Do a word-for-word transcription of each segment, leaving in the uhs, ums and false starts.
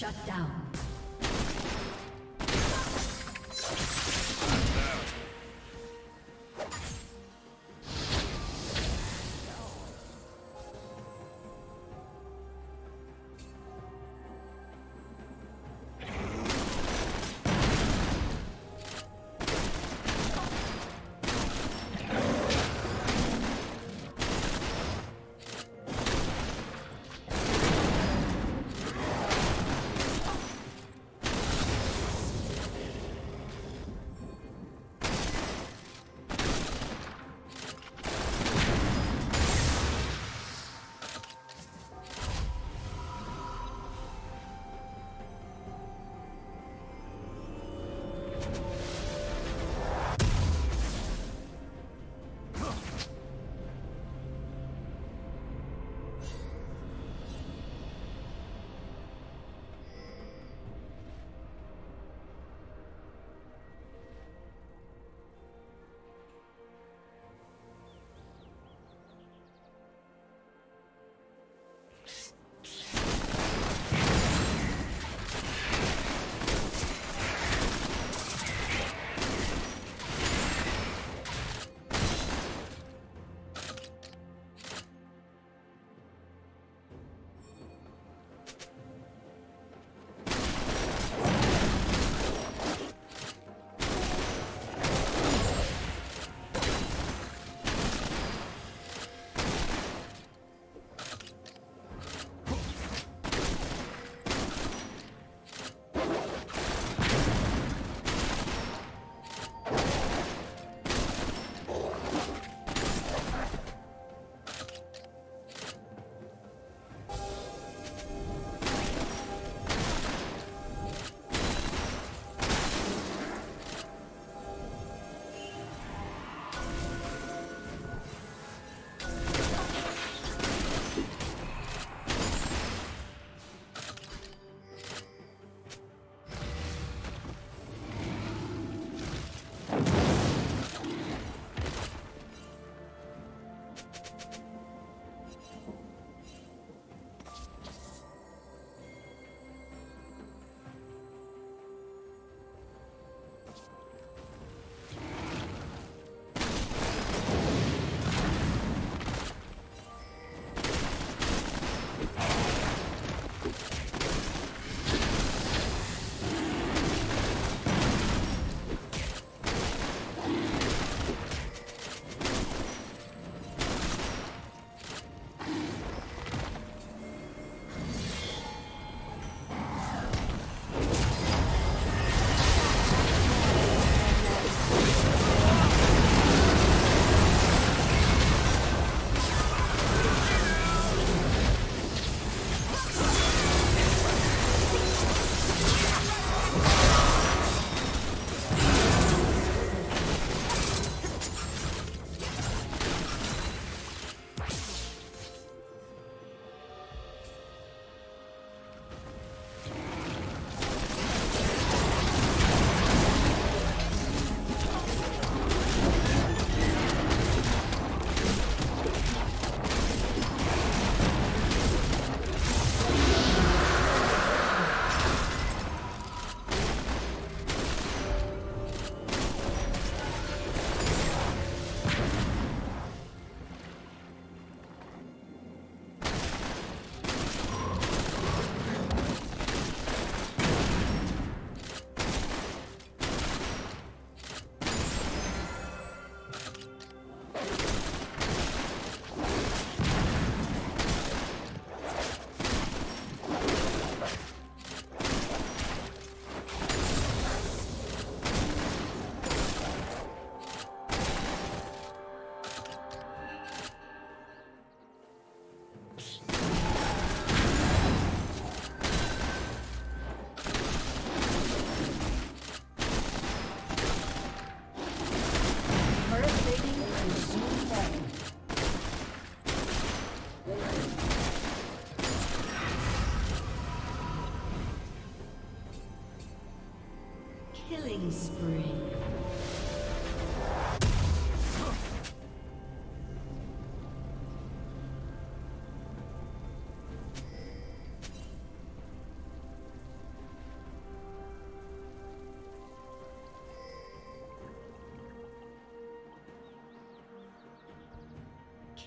Shut down.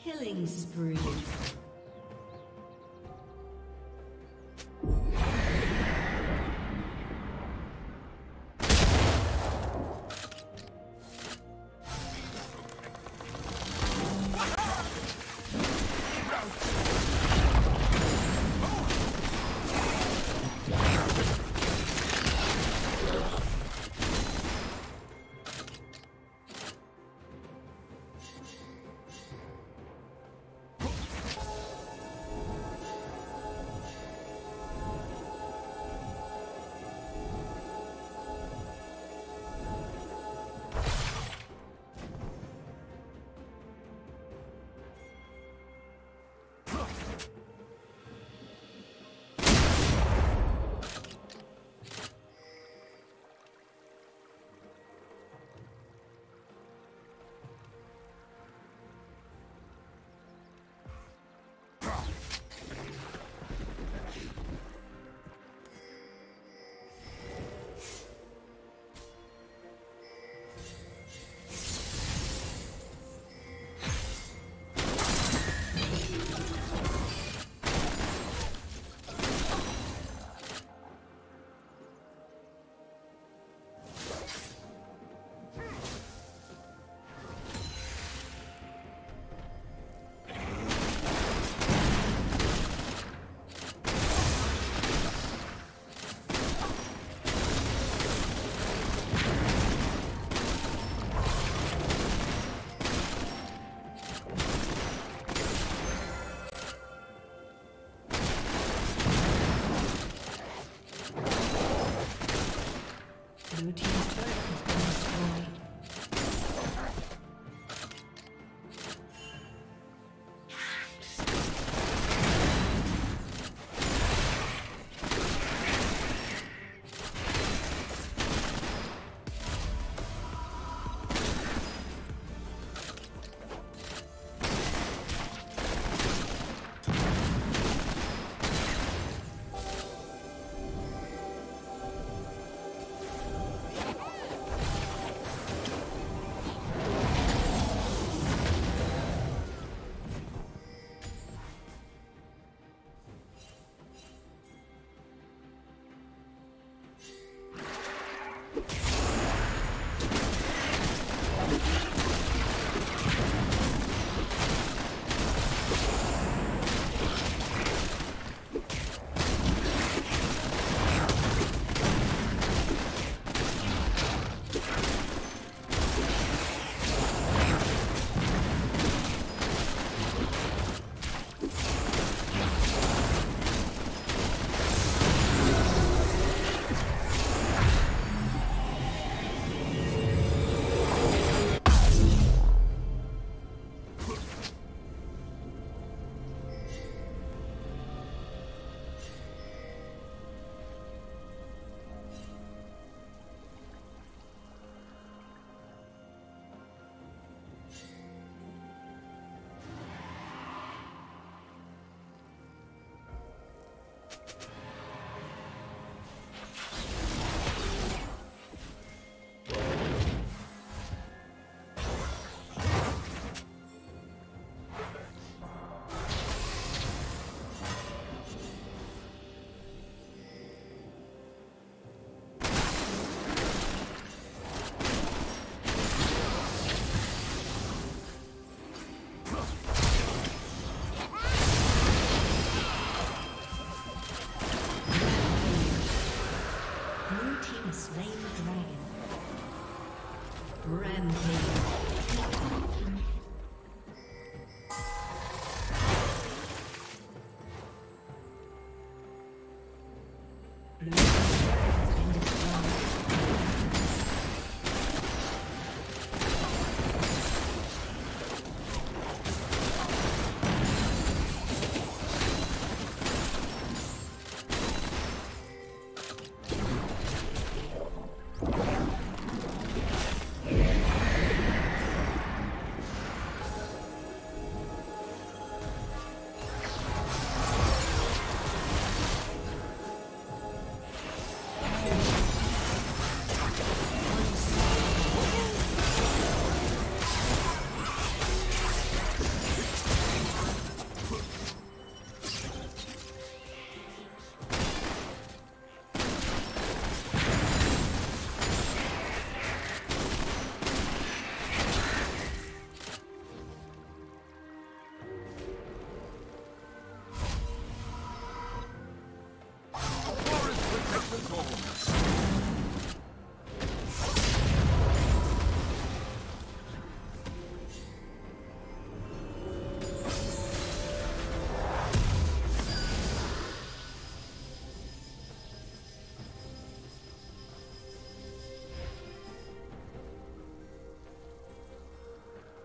Killing spree.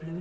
Blue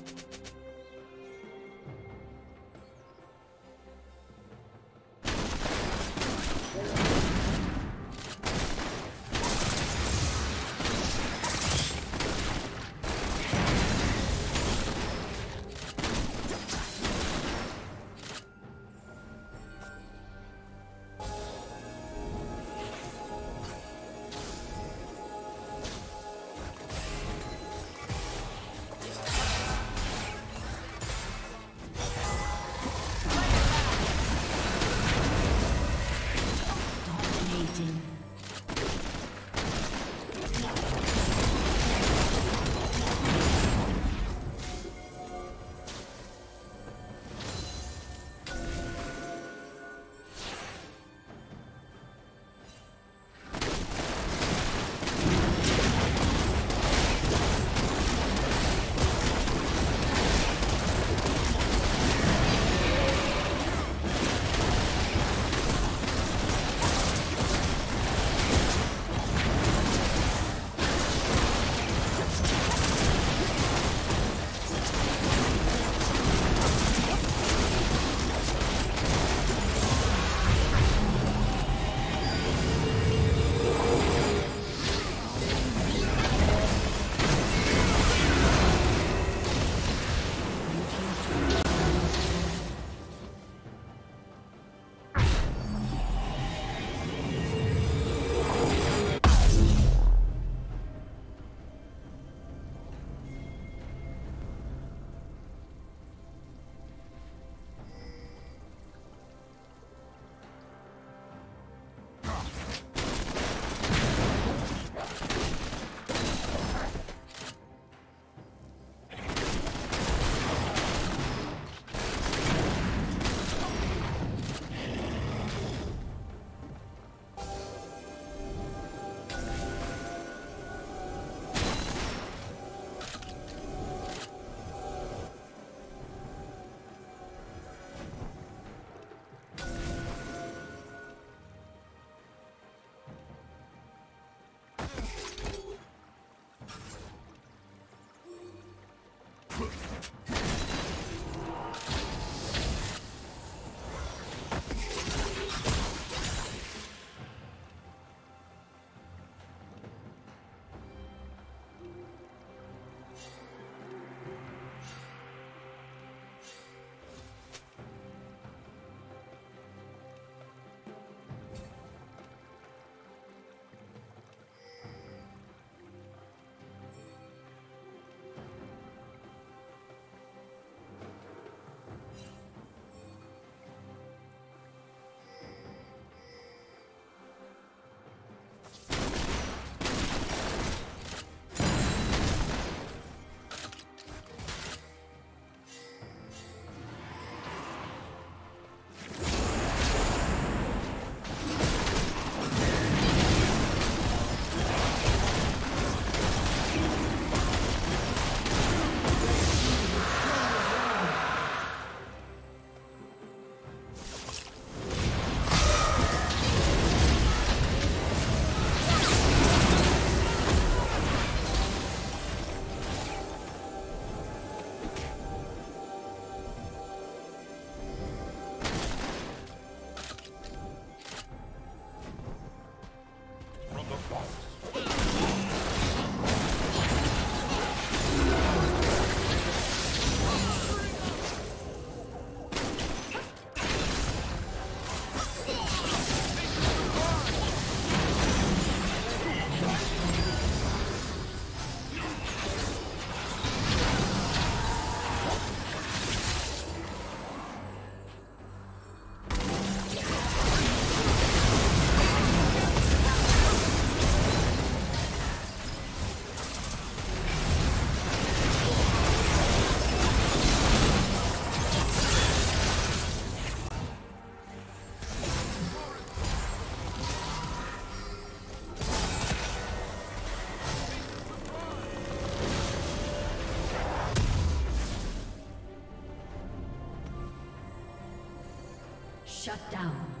Shut down.